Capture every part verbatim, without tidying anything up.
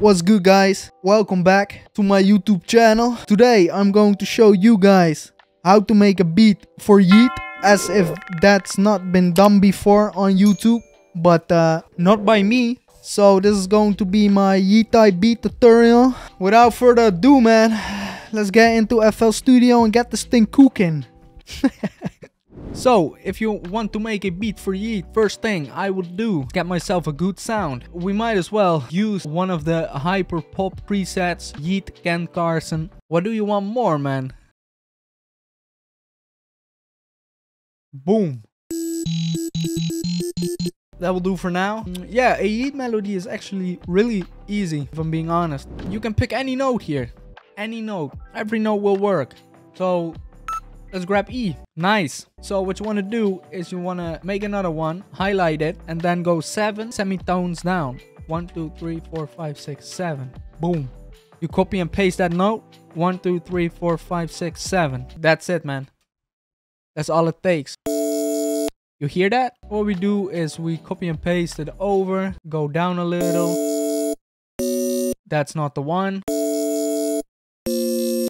What's good, guys? Welcome back to my YouTube channel. Today I'm going to show you guys how to make a beat for Yeat, as if that's not been done before on YouTube, but uh, not by me. So this is going to be my Yeat type beat tutorial. Without further ado, man, let's get into F L Studio and get this thing cooking. So, if you want to make a beat for Yeat, first thing I would do, get myself a good sound. We might as well use one of the hyper pop presets, Yeat Ken Carson. What do you want more, man? Boom. That will do for now. Yeah, a Yeat melody is actually really easy, if I'm being honest. You can pick any note here. Any note. Every note will work. So let's grab E. Nice. So what you want to do is you want to make another one, highlight it, and then go seven semitones down. One, two, three, four, five, six, seven. Boom. You copy and paste that note. One, two, three, four, five, six, seven. That's it, man. That's all it takes. You hear that? What we do is we copy and paste it over, go down a little. That's not the one.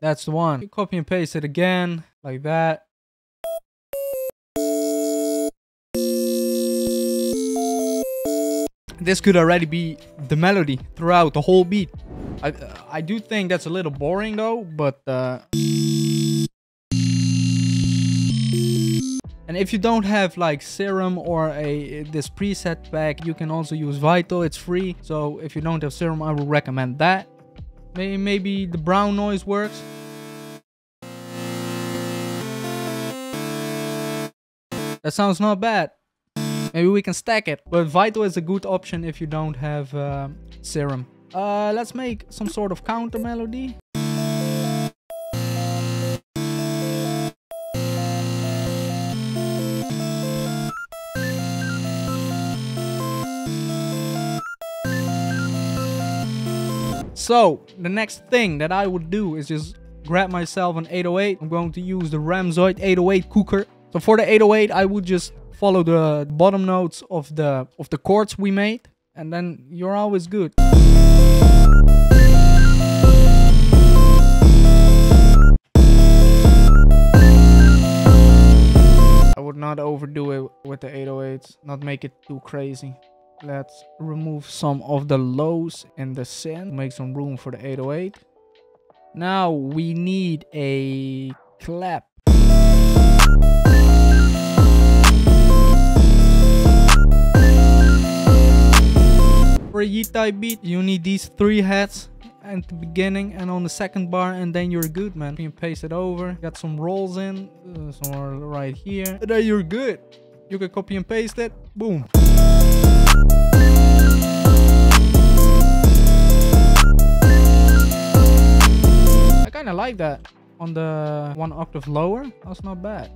That's the one. You copy and paste it again, like that. This could already be the melody throughout the whole beat. I, I do think that's a little boring though, but... Uh... And if you don't have like Serum or a this preset pack, you can also use Vital, it's free. So if you don't have Serum, I would recommend that. Maybe, maybe the brown noise works. That sounds not bad. Maybe we can stack it. But Vital is a good option if you don't have uh, Serum. Uh, let's make some sort of counter melody. So, the next thing that I would do is just grab myself an eight oh eight. I'm going to use the Ramzoid eight oh eight cooker. So for the eight oh eight, I would just follow the bottom notes of the of the chords we made, and then you're always good. I would not overdo it with the eight oh eights, not make it too crazy. Let's remove some of the lows and the synth, make some room for the eight oh eight. Now we need a clap. For a Yeat type beat, you need these three hats at the beginning and on the second bar, and then you're good, man. You can paste it over, got some rolls in, uh, somewhere right here, and then you're good. You can copy and paste it, boom. I kind of like that on the one octave lower. That's not bad.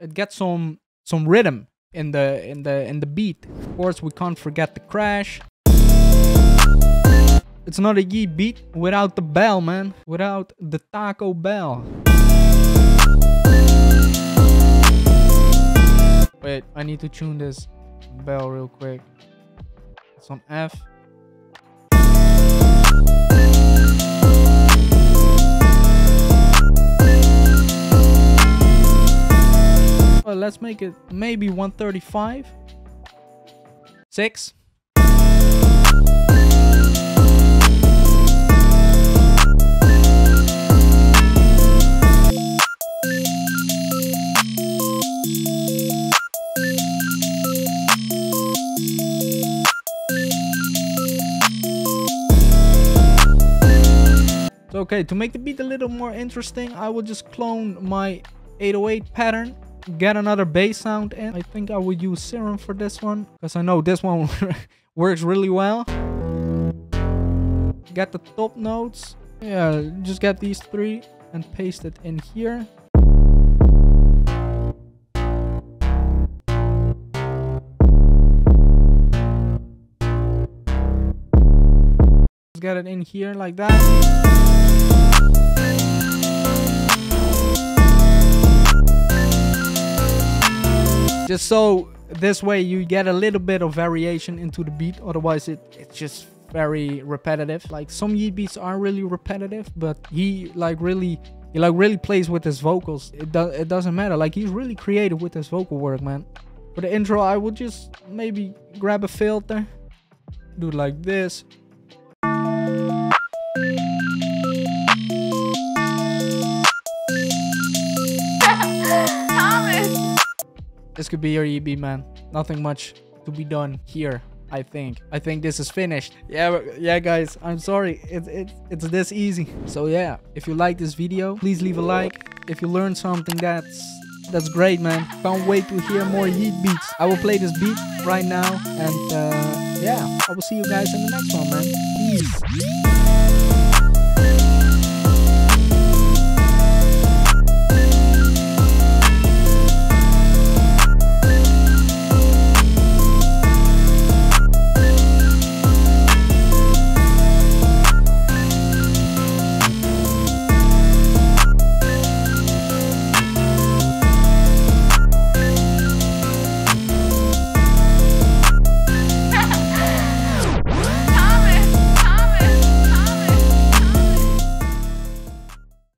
It gets some some rhythm in the in the in the beat. Of course, we can't forget the crash. It's not a Yeat beat without the bell, man. Without the taco bell. Wait, I need to tune this bell real quick. It's on F. Well, let's make it maybe one thirty-five. Six. Okay, to make the beat a little more interesting, I will just clone my eight oh eight pattern, get another bass sound in. I think I will use Serum for this one, because I know this one works really well. Get the top notes. Yeah, just get these three and paste it in here. Just get it in here like that. Just so This way you get a little bit of variation into the beat, otherwise it, it's just very repetitive. Like some Yeat beats are really repetitive, but he like really he like really plays with his vocals. It, do, it doesn't matter, like he's really creative with his vocal work, man. For the intro, I would just maybe grab a filter, do it like this. This could be your E B, man. Nothing much to be done here. I think I think this is finished. Yeah, yeah guys, I'm sorry, it, it, it's this easy. So yeah, if you like this video, please leave a like. If you learned something, that's that's great, man. Can't wait to hear more Yeat beats. I will play this beat right now, and uh, yeah, I will see you guys in the next one, man. Peace.